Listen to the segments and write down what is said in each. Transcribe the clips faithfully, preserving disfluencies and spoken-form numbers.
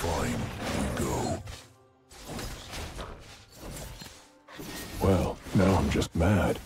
Fine, we go. Well, now I'm just mad.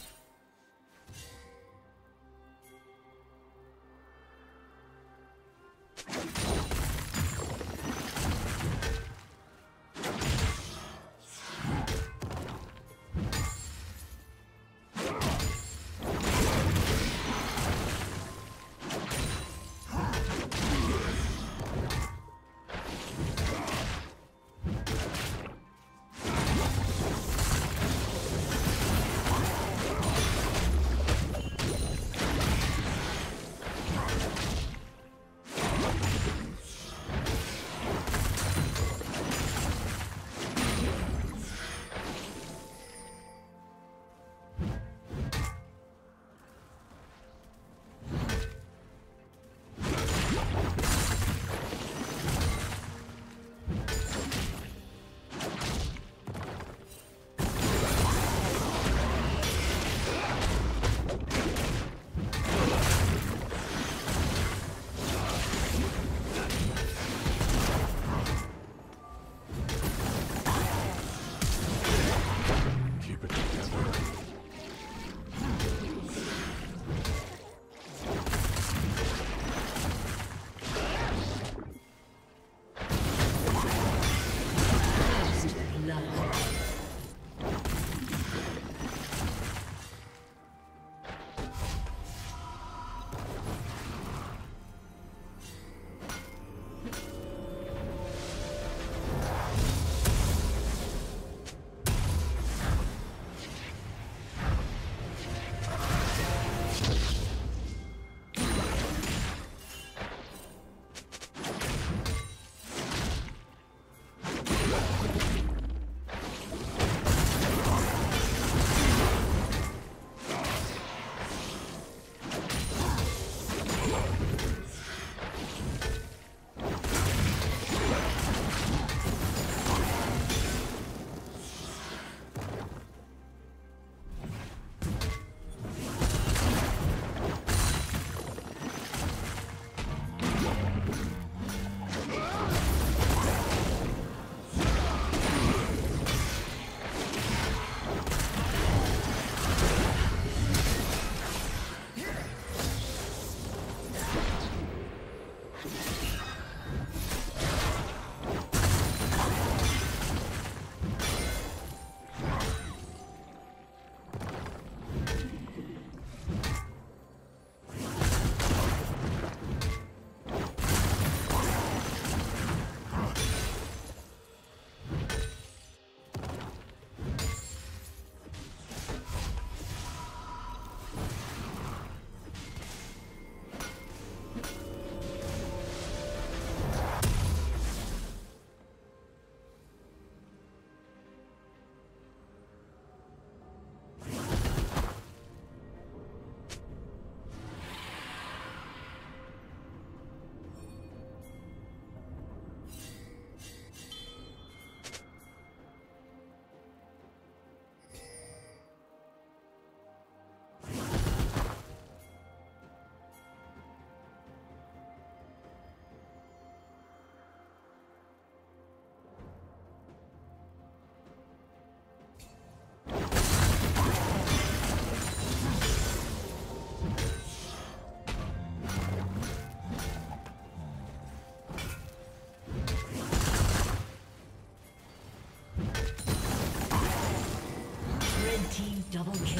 Double kill.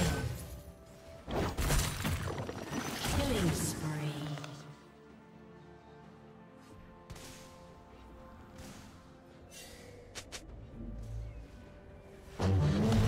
Killing spree. Rampage.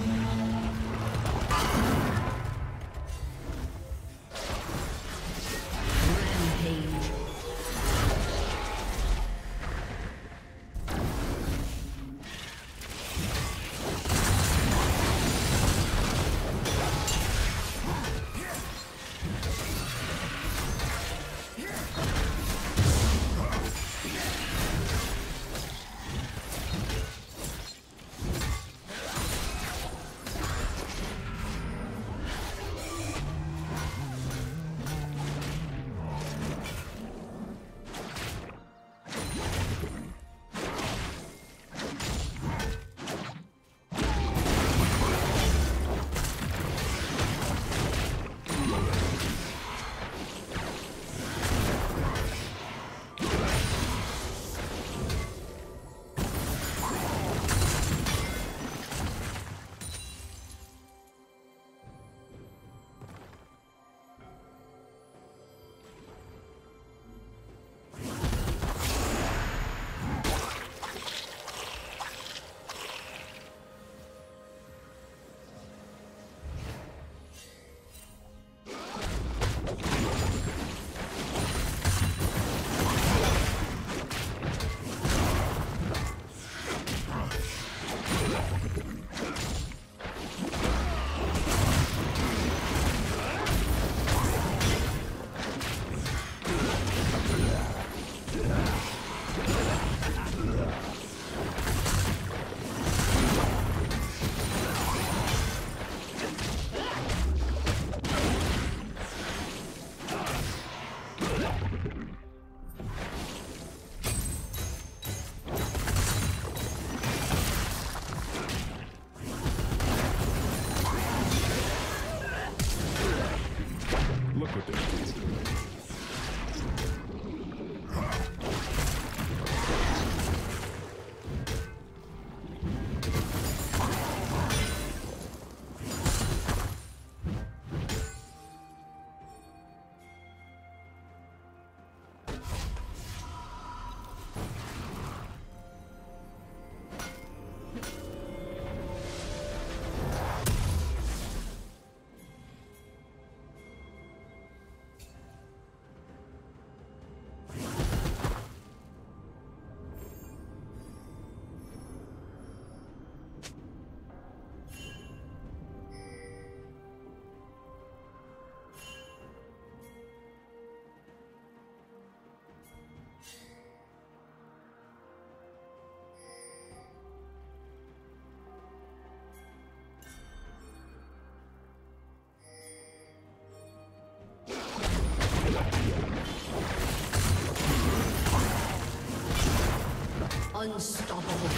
Unstoppable.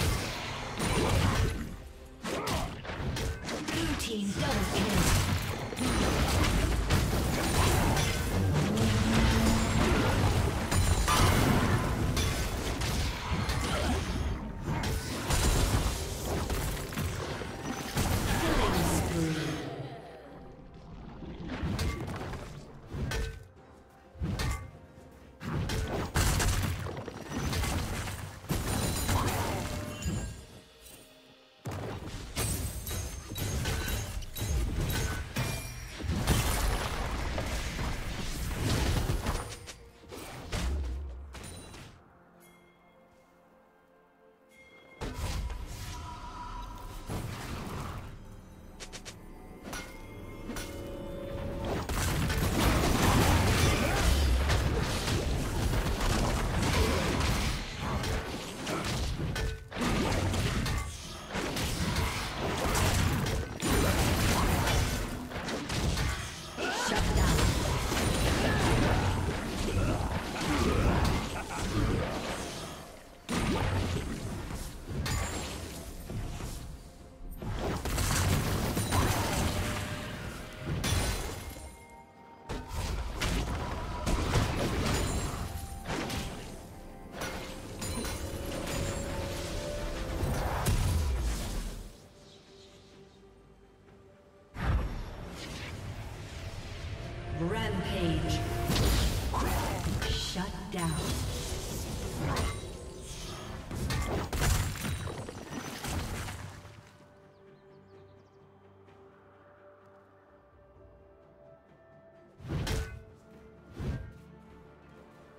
Blue team double kill. Rampage. Shut down.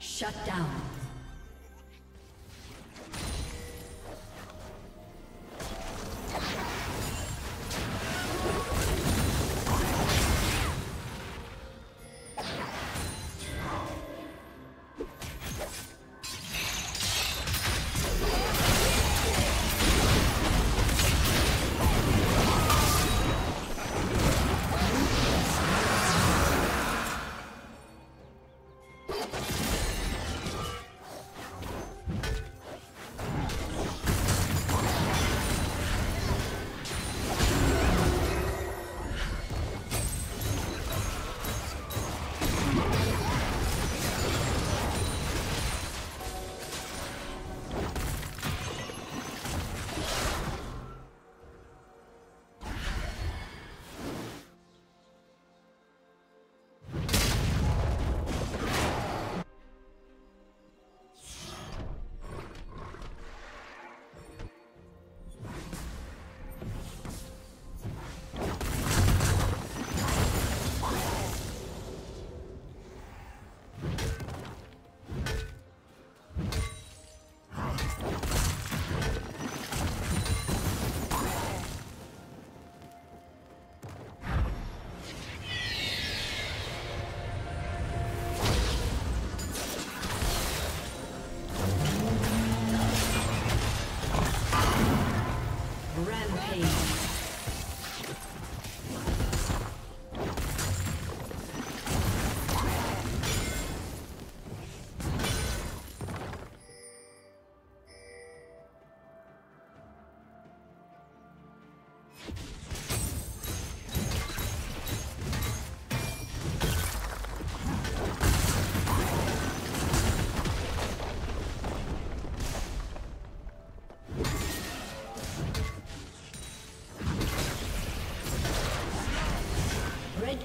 Shut down. Red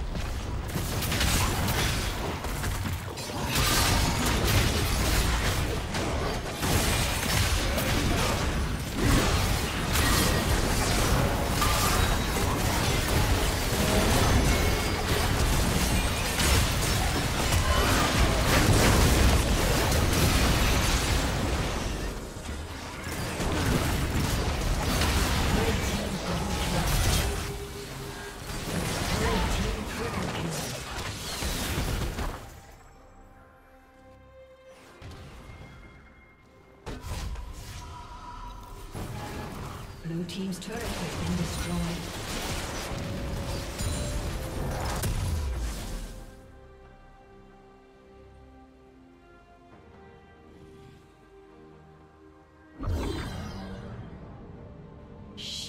Blue team's turret has been destroyed.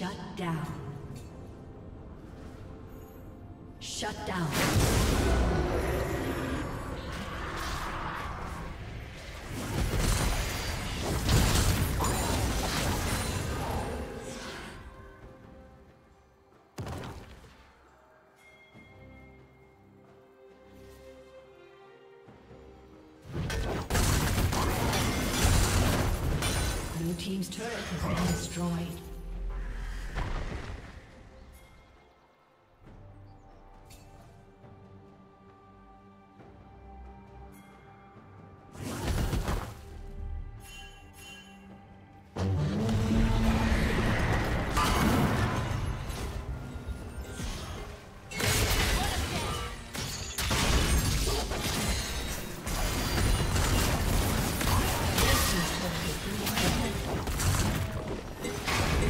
Shut down. Shut down. Team's turret has been destroyed. Thank you.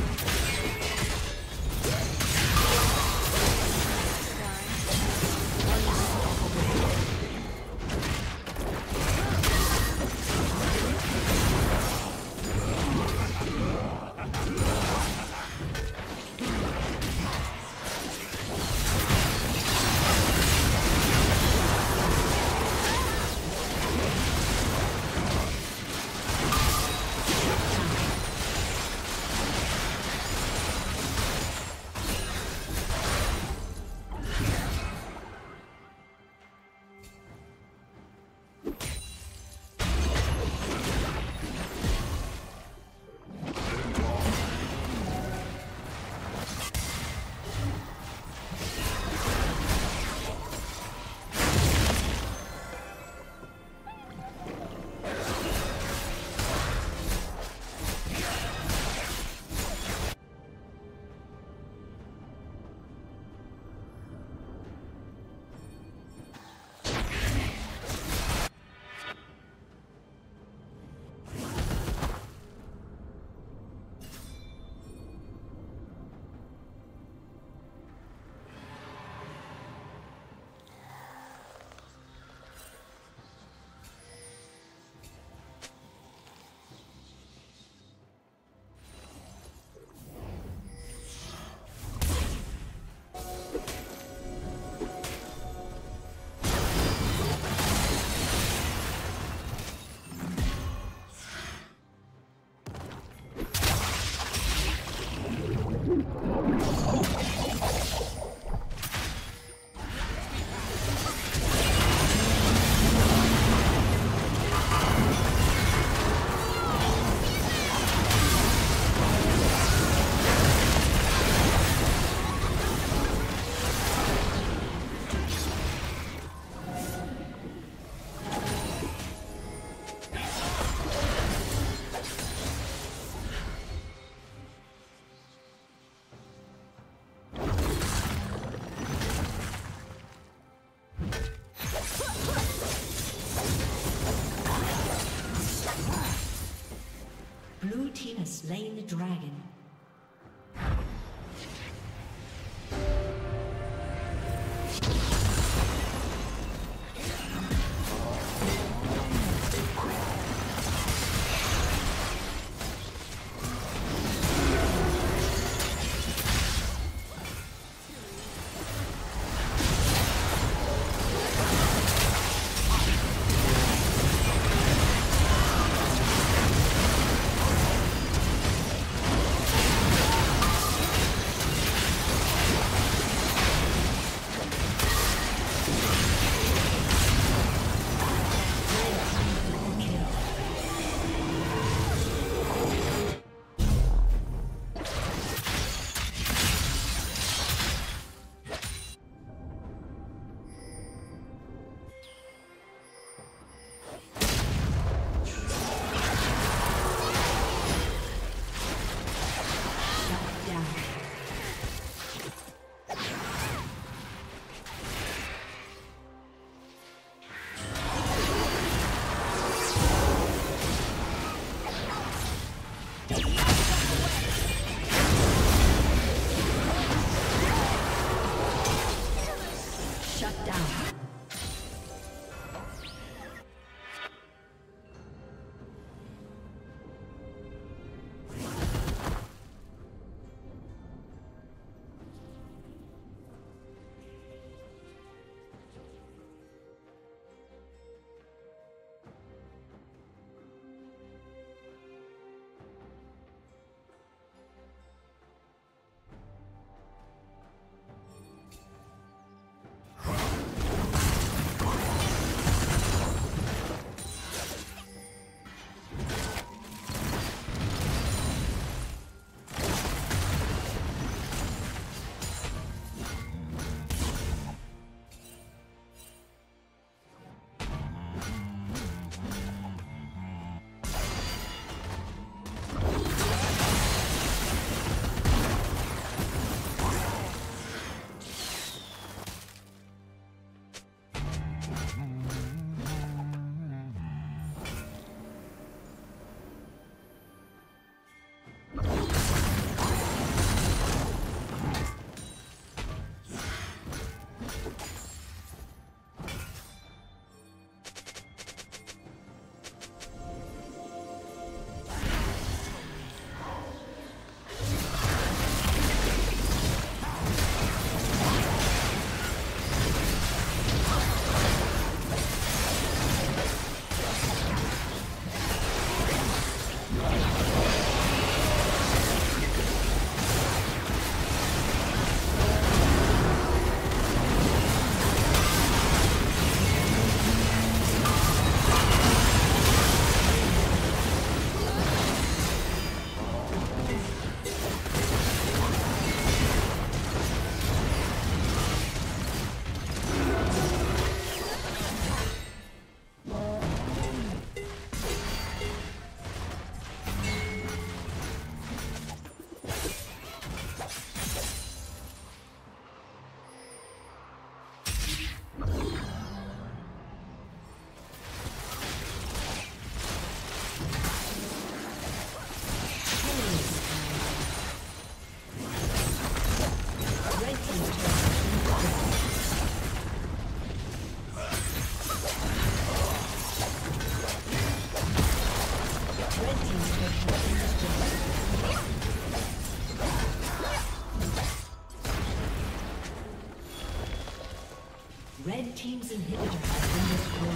Red team's inhibitor has been destroyed.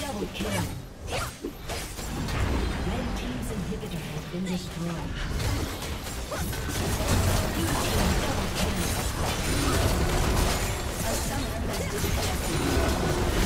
Double kill. A summoner has disconnected.